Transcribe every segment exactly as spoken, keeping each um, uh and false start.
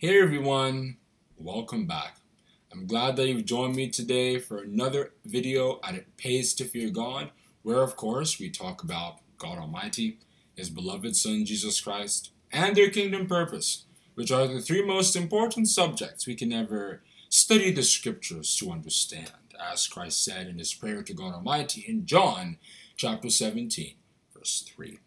Hey everyone, welcome back. I'm glad that you've joined me today for another video at It Pays to Fear God, where of course we talk about God Almighty, His beloved Son Jesus Christ, and their kingdom purpose, which are the three most important subjects we can ever study the scriptures to understand, as Christ said in His prayer to God Almighty in John chapter seventeen, verse three.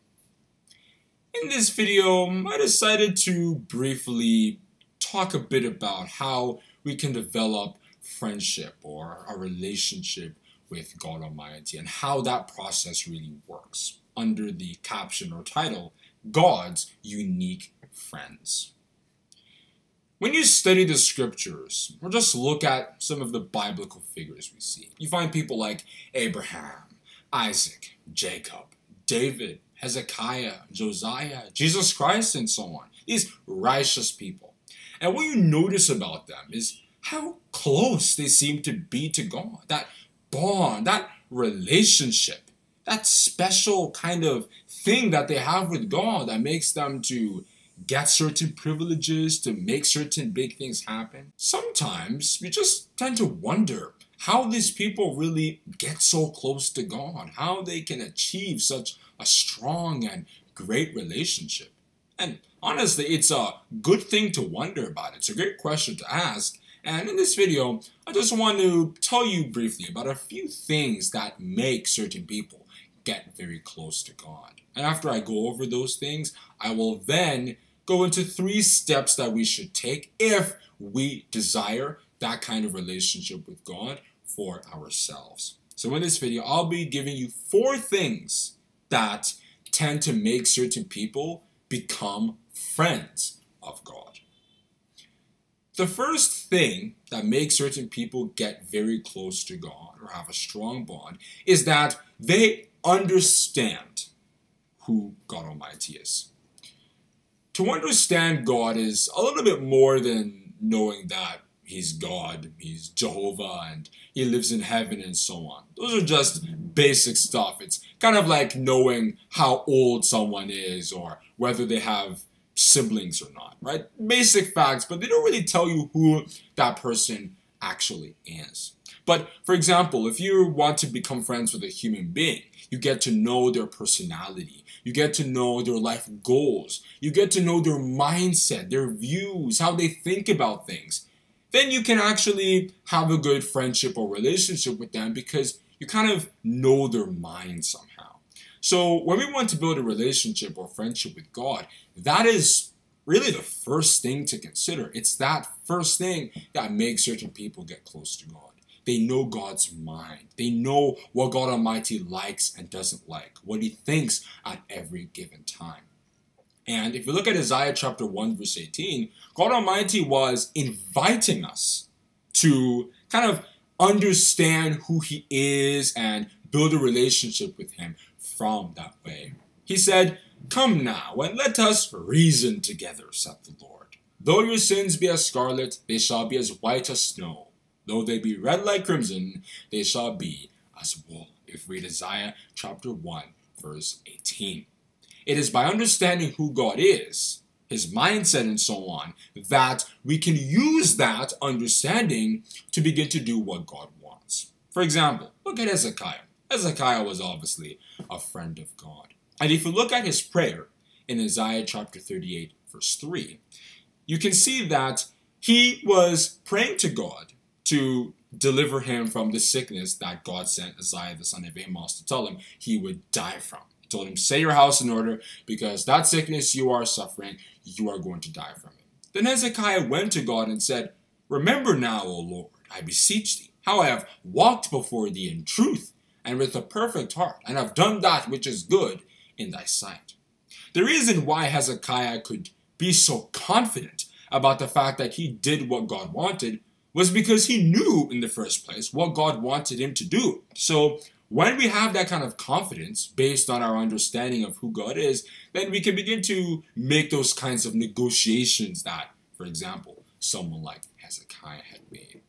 In this video, I decided to briefly talk a bit about how we can develop friendship or a relationship with God Almighty and how that process really works under the caption or title, God's Unique Friends. When you study the scriptures or just look at some of the biblical figures we see, you find people like Abraham, Isaac, Jacob, David, Hezekiah, Josiah, Jesus Christ, and so on. These righteous people. And what you notice about them is how close they seem to be to God. That bond, that relationship, that special kind of thing that they have with God that makes them to get certain privileges, to make certain big things happen. Sometimes we just tend to wonder how these people really get so close to God, how they can achieve such a strong and great relationship. And honestly, it's a good thing to wonder about. It's a great question to ask. And in this video, I just want to tell you briefly about a few things that make certain people get very close to God. And after I go over those things, I will then go into three steps that we should take if we desire that kind of relationship with God for ourselves. So in this video, I'll be giving you four things that tend to make certain people become friends of God. The first thing that makes certain people get very close to God or have a strong bond is that they understand who God Almighty is. To understand God is a little bit more than knowing that He's God, He's Jehovah, and He lives in heaven and so on. Those are just basic stuff. It's kind of like knowing how old someone is or whether they have siblings or not, right? Basic facts, but they don't really tell you who that person actually is. But for example, if you want to become friends with a human being, you get to know their personality. You get to know their life goals. You get to know their mindset, their views, how they think about things. Then you can actually have a good friendship or relationship with them because you kind of know their mind somehow. So when we want to build a relationship or friendship with God, that is really the first thing to consider. It's that first thing that makes certain people get close to God. They know God's mind. They know what God Almighty likes and doesn't like, what He thinks at every given time. And if you look at Isaiah chapter one, verse eighteen, God Almighty was inviting us to kind of understand who He is and build a relationship with Him from that way. He said, "Come now, and let us reason together, saith the Lord. Though your sins be as scarlet, they shall be as white as snow. Though they be red like crimson, they shall be as wool." If we read Isaiah chapter one, verse eighteen. It is by understanding who God is, His mindset and so on, that we can use that understanding to begin to do what God wants. For example, look at Hezekiah. Hezekiah was obviously a friend of God. And if you look at his prayer in Isaiah chapter thirty-eight, verse three, you can see that he was praying to God to deliver him from the sickness that God sent Isaiah the son of Amos to tell him he would die from. Told him, "Set your house in order, because that sickness you are suffering, you are going to die from it." Then Hezekiah went to God and said, "Remember now, O Lord, I beseech thee, how I have walked before thee in truth and with a perfect heart, and have done that which is good in thy sight." The reason why Hezekiah could be so confident about the fact that he did what God wanted was because he knew in the first place what God wanted him to do. So when we have that kind of confidence based on our understanding of who God is, then we can begin to make those kinds of negotiations that, for example, someone like Hezekiah had made.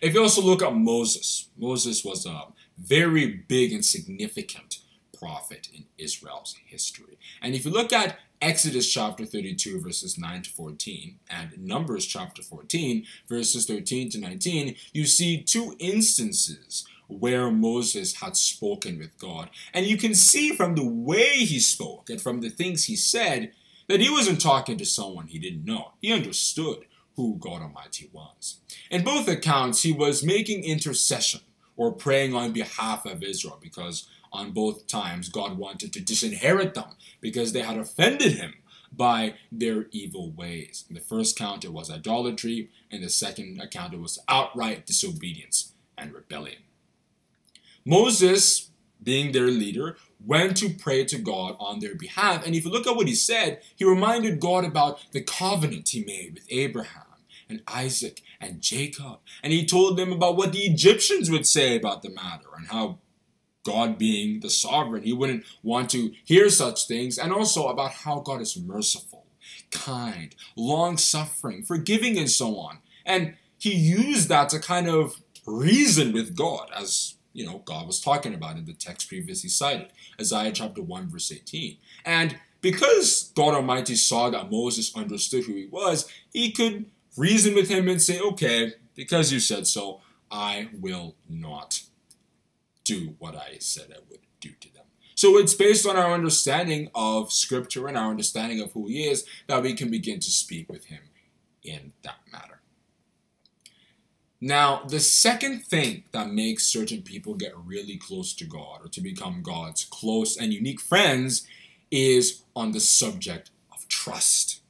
If you also look at Moses, Moses was a very big and significant prophet in Israel's history. And if you look at Exodus chapter thirty-two, verses nine to fourteen, and Numbers chapter fourteen, verses thirteen to nineteen, you see two instances where Moses had spoken with God. And you can see from the way he spoke and from the things he said that he wasn't talking to someone he didn't know. He understood who God Almighty was. In both accounts, he was making intercession or praying on behalf of Israel, because on both times God wanted to disinherit them because they had offended him by their evil ways. In the first account, it was idolatry. In the second account, it was outright disobedience and rebellion. Moses, being their leader, went to pray to God on their behalf. And if you look at what he said, he reminded God about the covenant he made with Abraham and Isaac and Jacob. And he told them about what the Egyptians would say about the matter and how God being the sovereign, he wouldn't want to hear such things. And also about how God is merciful, kind, long-suffering, forgiving, and so on. And he used that to kind of reason with God, as you know, God was talking about in the text previously cited, Isaiah chapter one, verse eighteen. And because God Almighty saw that Moses understood who he was, he could reason with him and say, okay, because you said so, I will not do what I said I would do to them. So it's based on our understanding of Scripture and our understanding of who he is that we can begin to speak with him in that matter. Now, the second thing that makes certain people get really close to God or to become God's close and unique friends is on the subject of trust.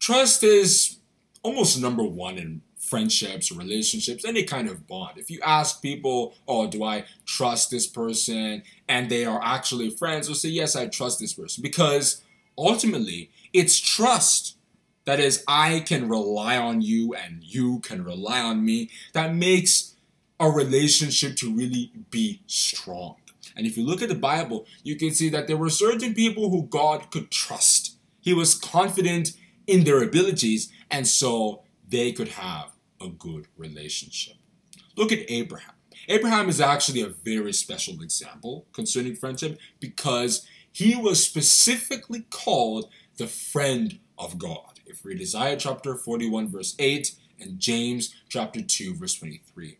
Trust is almost number one in friendships, relationships, any kind of bond. If you ask people, oh, do I trust this person? And they are actually friends, they'll say, yes, I trust this person. Because ultimately, it's trust. That is, I can rely on you and you can rely on me. That makes a relationship to really be strong. And if you look at the Bible, you can see that there were certain people who God could trust. He was confident in their abilities, and so they could have a good relationship. Look at Abraham. Abraham is actually a very special example concerning friendship because he was specifically called the friend of God. If we read Isaiah chapter forty-one, verse eight, and James chapter two, verse twenty-three.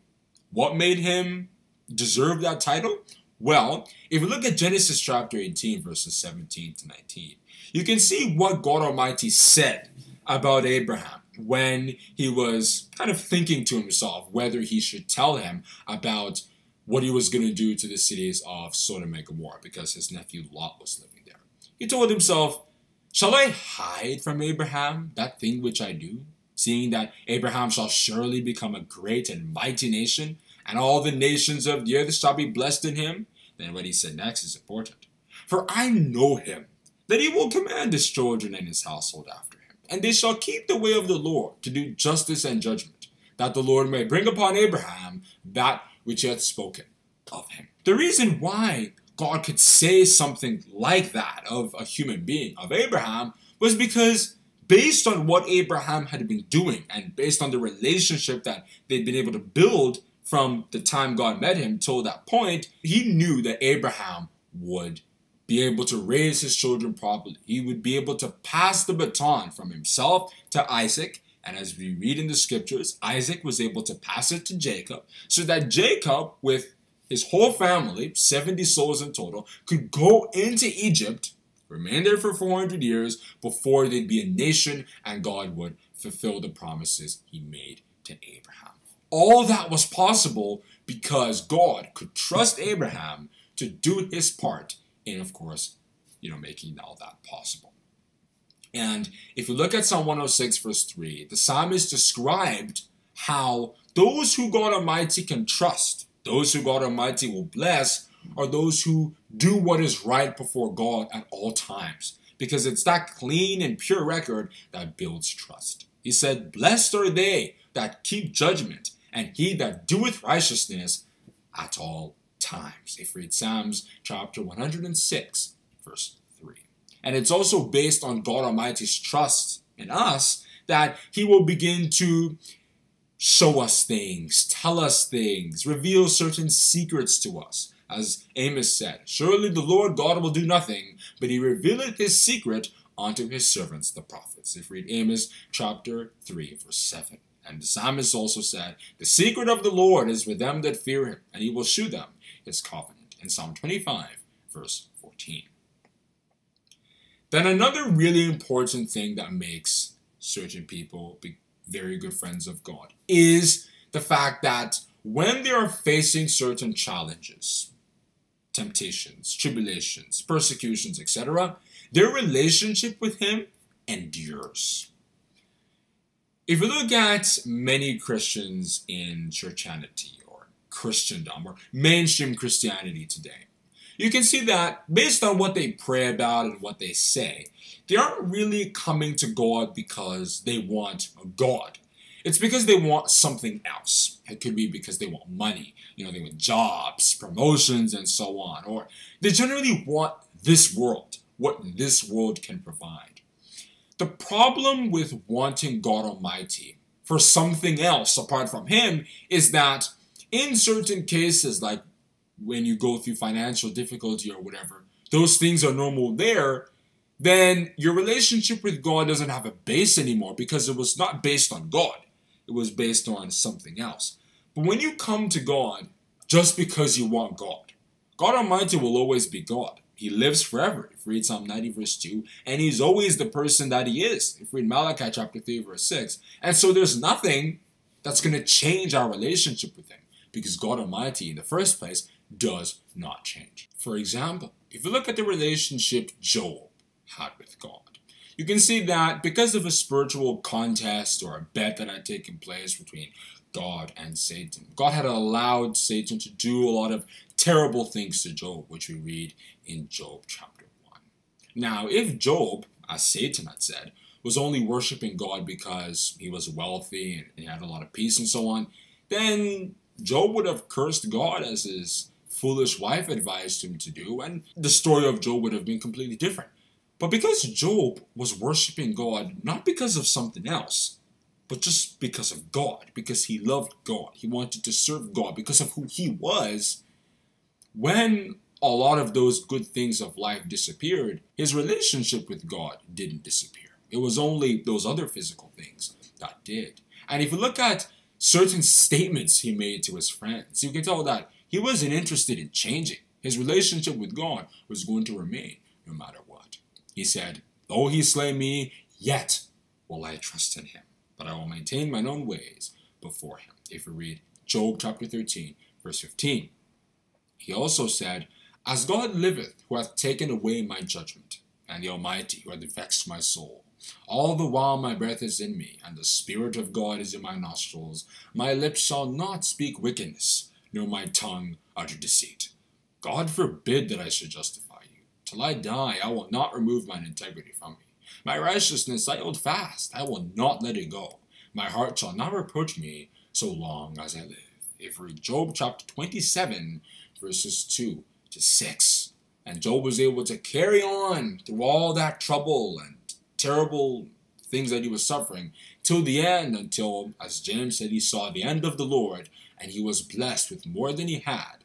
What made him deserve that title? Well, if you look at Genesis chapter eighteen, verses seventeen to nineteen, you can see what God Almighty said about Abraham when he was kind of thinking to himself whether he should tell him about what he was going to do to the cities of Sodom and Gomorrah because his nephew Lot was living there. He told himself, shall I hide from Abraham that thing which I do, seeing that Abraham shall surely become a great and mighty nation, and all the nations of the earth shall be blessed in him? Then what he said next is important. For I know him, that he will command his children and his household after him, and they shall keep the way of the Lord to do justice and judgment, that the Lord may bring upon Abraham that which he hath spoken of him. The reason why God could say something like that of a human being, of Abraham, was because based on what Abraham had been doing and based on the relationship that they'd been able to build from the time God met him till that point, he knew that Abraham would be able to raise his children properly. He would be able to pass the baton from himself to Isaac. And as we read in the scriptures, Isaac was able to pass it to Jacob so that Jacob, with his whole family, seventy souls in total, could go into Egypt, remain there for four hundred years before they'd be a nation and God would fulfill the promises he made to Abraham. All that was possible because God could trust Abraham to do his part in, of course, you know, making all that possible. And if you look at Psalm one oh six, verse three, the psalmist described how those who God Almighty can trust, those who God Almighty will bless, are those who do what is right before God at all times, because it's that clean and pure record that builds trust. He said, blessed are they that keep judgment, and he that doeth righteousness at all times. If we read Psalms chapter one hundred six, verse three. And it's also based on God Almighty's trust in us that he will begin to show us things, tell us things, reveal certain secrets to us as Amos said, surely the Lord God will do nothing, but he revealeth his secret unto his servants the prophets. If read Amos chapter three, verse seven. And the psalmist also said, the secret of the Lord is with them that fear him, and he will shew them his covenant, in Psalm twenty-five, verse fourteen. Then another really important thing that makes certain people be very good friends of God is the fact that when they are facing certain challenges, temptations, tribulations, persecutions, et cetera, their relationship with him endures. If you look at many Christians in churchanity or Christendom or mainstream Christianity today, you can see that based on what they pray about and what they say, they aren't really coming to God because they want God. It's because they want something else. It could be because they want money, you know, they want jobs, promotions, and so on. Or they generally want this world, what this world can provide. The problem with wanting God Almighty for something else apart from him is that in certain cases, like when you go through financial difficulty or whatever, those things are normal there, then your relationship with God doesn't have a base anymore because it was not based on God. It was based on something else. But when you come to God just because you want God, God Almighty will always be God. He lives forever. If we read Psalm ninety, verse two, and he's always the person that he is. If we read Malachi chapter three, verse six. And so there's nothing that's going to change our relationship with him because God Almighty, in the first place, does not change. For example, if you look at the relationship Job had with God, you can see that because of a spiritual contest or a bet that had taken place between God and Satan, God had allowed Satan to do a lot of terrible things to Job, which we read in Job chapter one. Now, if Job, as Satan had said, was only worshiping God because he was wealthy and he had a lot of peace and so on, then Job would have cursed God as his foolish wife advised him to do, and the story of Job would have been completely different. But because Job was worshiping God, not because of something else, but just because of God, because he loved God, he wanted to serve God because of who he was, when a lot of those good things of life disappeared, his relationship with God didn't disappear. It was only those other physical things that did. And if you look at certain statements he made to his friends, you can tell that he wasn't interested in changing. His relationship with God was going to remain no matter what. He said, though he slay me, yet will I trust in him, but I will maintain mine own ways before him. If we read Job chapter thirteen, verse fifteen, he also said, as God liveth, who hath taken away my judgment, and the Almighty, who hath vexed my soul, all the while my breath is in me, and the Spirit of God is in my nostrils. My lips shall not speak wickedness, nor my tongue utter deceit. God forbid that I should justify you. Till I die, I will not remove mine integrity from me. My righteousness I hold fast, I will not let it go. My heart shall not reproach me so long as I live. If we read Job chapter twenty-seven, verses two to six. And Job was able to carry on through all that trouble and terrible things that he was suffering till the end, until, as James said, he saw the end of the Lord, and he was blessed with more than he had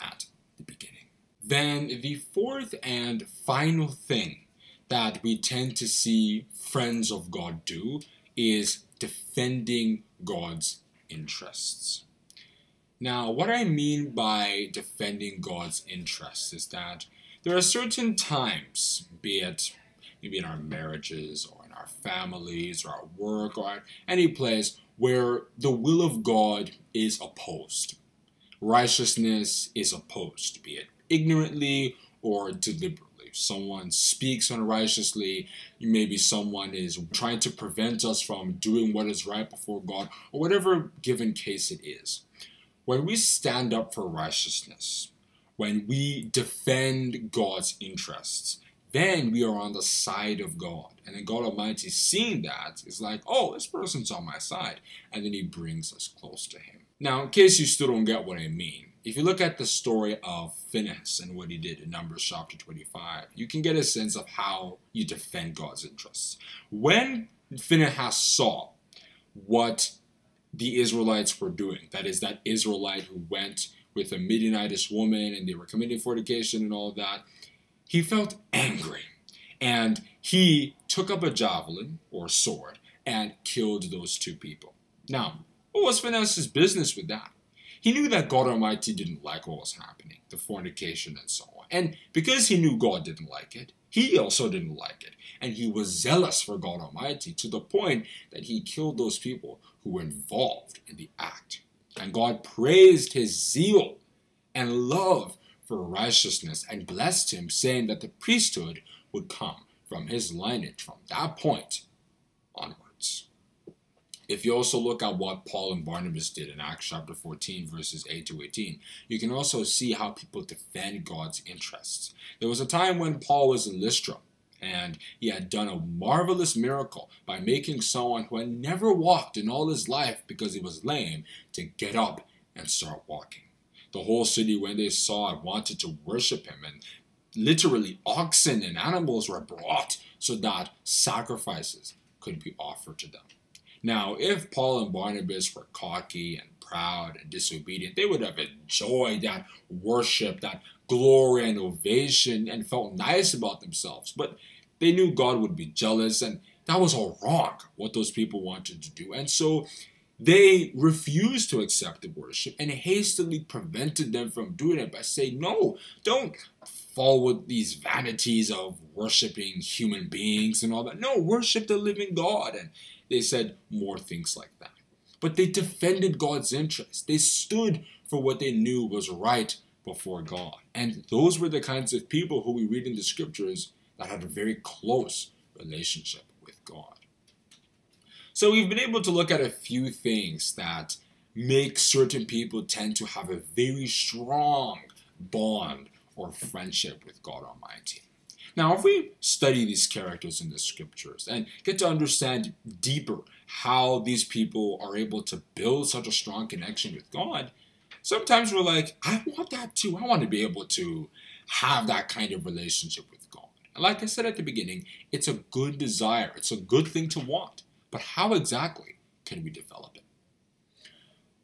at the beginning. Then the fourth and final thing that we tend to see friends of God do is defending God's interests. Now, what I mean by defending God's interests is that there are certain times, be it maybe in our marriages or in our families or our work or any place, where the will of God is opposed. Righteousness is opposed, be it ignorantly or deliberately. If someone speaks unrighteously, maybe someone is trying to prevent us from doing what is right before God, or whatever given case it is. When we stand up for righteousness, when we defend God's interests, then we are on the side of God. And then God Almighty, seeing that, is like, oh, this person's on my side. And then he brings us close to him. Now, in case you still don't get what I mean, if you look at the story of Phinehas and what he did in Numbers chapter twenty-five, you can get a sense of how you defend God's interests. When Phinehas saw what the Israelites were doing, that is, that Israelite who went with a Midianitish woman, and they were committing fornication and all that. He felt angry, and he took up a javelin or sword and killed those two people. Now, what was Phinehas' business with that? He knew that God Almighty didn't like what was happening, the fornication and so on. And because he knew God didn't like it, he also didn't like it. And he was zealous for God Almighty to the point that he killed those people who were involved in the act. And God praised his zeal and love for righteousness and blessed him, saying that the priesthood would come from his lineage from that point onwards. If you also look at what Paul and Barnabas did in Acts chapter fourteen, verses eight to eighteen, you can also see how people defend God's interests. There was a time when Paul was in Lystra, and he had done a marvelous miracle by making someone who had never walked in all his life because he was lame to get up and start walking. The whole city, when they saw it, wanted to worship him, and literally oxen and animals were brought so that sacrifices could be offered to them. Now, if Paul and Barnabas were cocky and proud and disobedient, they would have enjoyed that worship, that glory and ovation, and felt nice about themselves. But they knew God would be jealous, and that was all wrong, what those people wanted to do. And so they refused to accept the worship and hastily prevented them from doing it by saying, no, don't fall with these vanities of worshiping human beings and all that. No, worship the living God. And they said more things like that. But they defended God's interests. They stood for what they knew was right before God. And those were the kinds of people who we read in the scriptures that had a very close relationship with God. So we've been able to look at a few things that make certain people tend to have a very strong bond or friendship with God Almighty. Now, if we study these characters in the scriptures and get to understand deeper how these people are able to build such a strong connection with God, sometimes we're like, I want that too. I want to be able to have that kind of relationship with God. And like I said at the beginning, it's a good desire. It's a good thing to want. But how exactly can we develop it?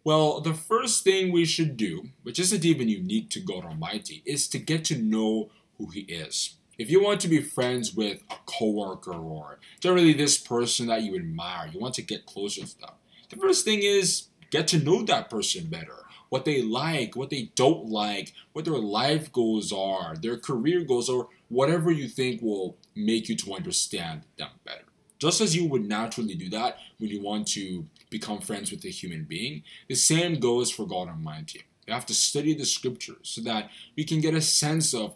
Well, the first thing we should do, which isn't even unique to God Almighty, is to get to know who He is. If you want to be friends with a coworker or generally this person that you admire, you want to get closer to them, the first thing is get to know that person better. What they like, what they don't like, what their life goals are, their career goals, or whatever you think will make you to understand them better. Just as you would naturally do that when you want to become friends with a human being, the same goes for God Almighty. You have to study the scriptures so that we can get a sense of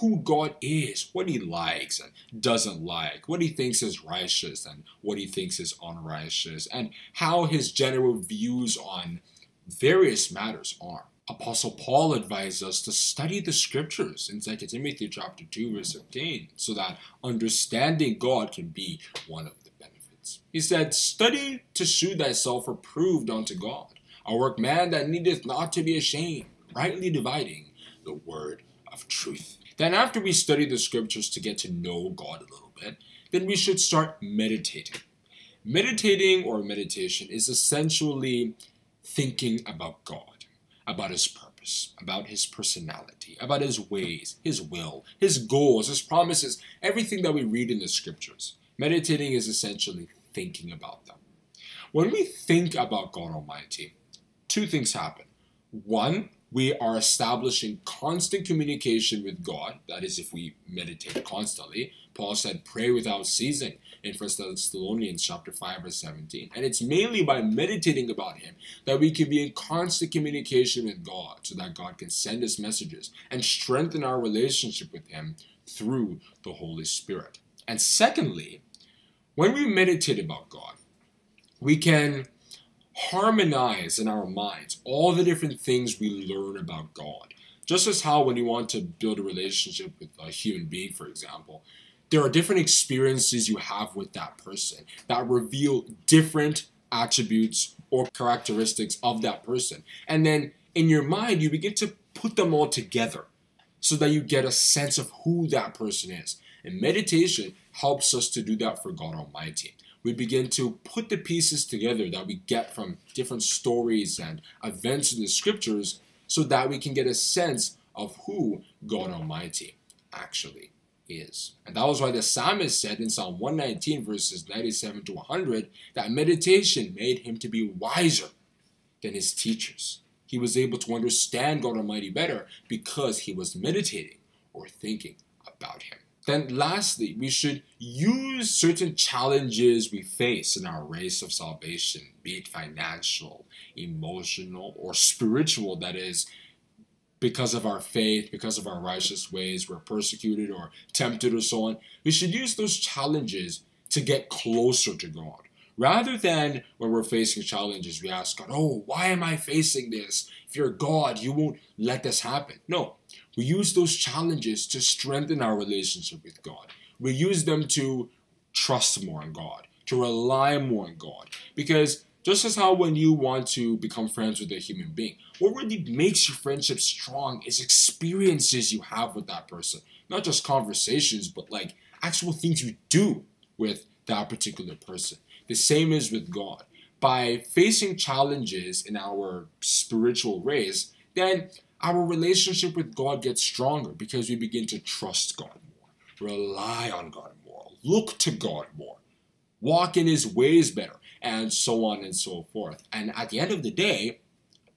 who God is, what He likes and doesn't like, what He thinks is righteous and what He thinks is unrighteous, and how His general views on various matters are. Apostle Paul advised us to study the scriptures in Second Timothy chapter two, verse fifteen, so that understanding God can be one of the benefits. He said, study to shew thyself approved unto God, a workman that needeth not to be ashamed, rightly dividing the word of truth. Then after we study the scriptures to get to know God a little bit, then we should start meditating. Meditating or meditation is essentially thinking about God, about His purpose, about His personality, about His ways, His will, His goals, His promises, everything that we read in the scriptures. Meditating is essentially thinking about them. When we think about God Almighty, two things happen. One, we are establishing constant communication with God. That is, if we meditate constantly. Paul said, pray without ceasing in First Thessalonians chapter five, verse seventeen. And it's mainly by meditating about Him that we can be in constant communication with God so that God can send us messages and strengthen our relationship with Him through the Holy Spirit. And secondly, when we meditate about God, we can harmonize in our minds all the different things we learn about God. Just as how when you want to build a relationship with a human being, for example, there are different experiences you have with that person that reveal different attributes or characteristics of that person. And then in your mind, you begin to put them all together so that you get a sense of who that person is. And meditation helps us to do that for God Almighty. We begin to put the pieces together that we get from different stories and events in the scriptures so that we can get a sense of who God Almighty actually is. And that was why the psalmist said in Psalm one nineteen, verses ninety-seven to one hundred, that meditation made him to be wiser than his teachers. He was able to understand God Almighty better because he was meditating or thinking about him. Then lastly, we should use certain challenges we face in our race of salvation, be it financial, emotional, or spiritual, that is, because of our faith, because of our righteous ways, we're persecuted or tempted or so on. We should use those challenges to get closer to God. Rather than when we're facing challenges, we ask God, oh, why am I facing this? If you're God, you won't let this happen. No, we use those challenges to strengthen our relationship with God. We use them to trust more on God, to rely more on God. Because just as how when you want to become friends with a human being, what really makes your friendship strong is experiences you have with that person. Not just conversations, but like actual things you do with that particular person. The same is with God. By facing challenges in our spiritual race, then our relationship with God gets stronger because we begin to trust God more, rely on God more, look to God more, walk in His ways better, and so on and so forth. And at the end of the day,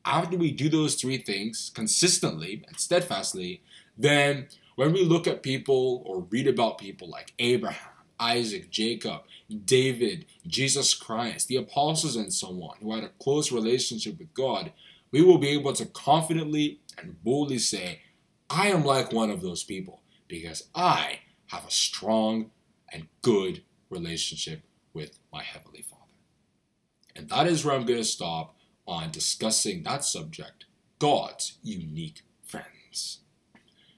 after we do those three things consistently and steadfastly, then when we look at people or read about people like Abraham, Isaac, Jacob, David, Jesus Christ, the apostles, and so on, who had a close relationship with God, we will be able to confidently and boldly say, I am like one of those people because I have a strong and good relationship with my Heavenly Father. And that is where I'm going to stop on discussing that subject, God's unique friends.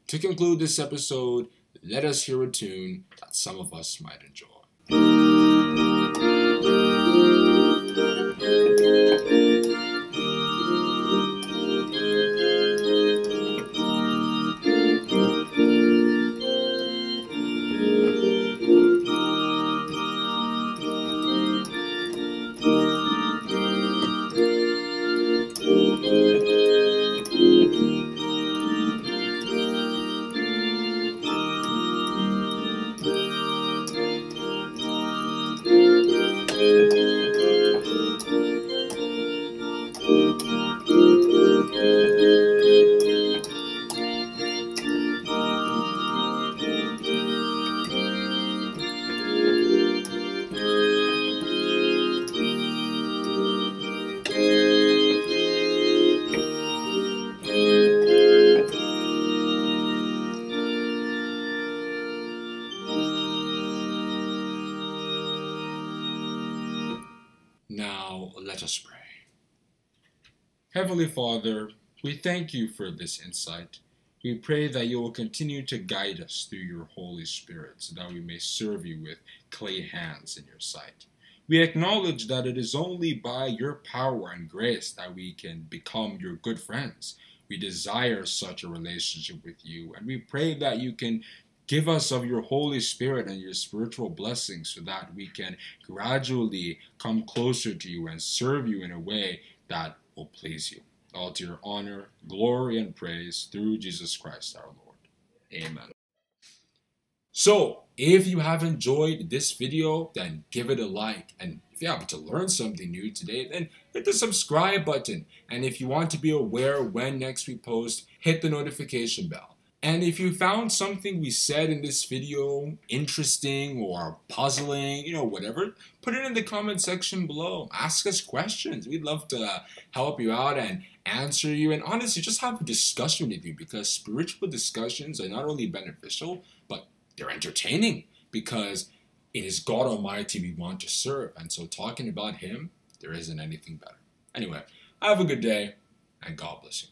To conclude this episode, let us hear a tune that some of us might enjoy. Now, let us pray. Heavenly Father, we thank you for this insight. We pray that you will continue to guide us through your Holy Spirit so that we may serve you with clay hands in your sight. We acknowledge that it is only by your power and grace that we can become your good friends. We desire such a relationship with you, and we pray that you can give us of your Holy Spirit and your spiritual blessings so that we can gradually come closer to you and serve you in a way that will please you. All to your honor, glory, and praise through Jesus Christ our Lord. Amen. So, if you have enjoyed this video, then give it a like. And if you happen to learn something new today, then hit the subscribe button. And if you want to be aware when next we post, hit the notification bell. And if you found something we said in this video interesting or puzzling, you know, whatever, put it in the comment section below. Ask us questions. We'd love to help you out and answer you. And honestly, just have a discussion with you, because spiritual discussions are not only beneficial, but they're entertaining, because it is God Almighty we want to serve. And so talking about Him, there isn't anything better. Anyway, have a good day and God bless you.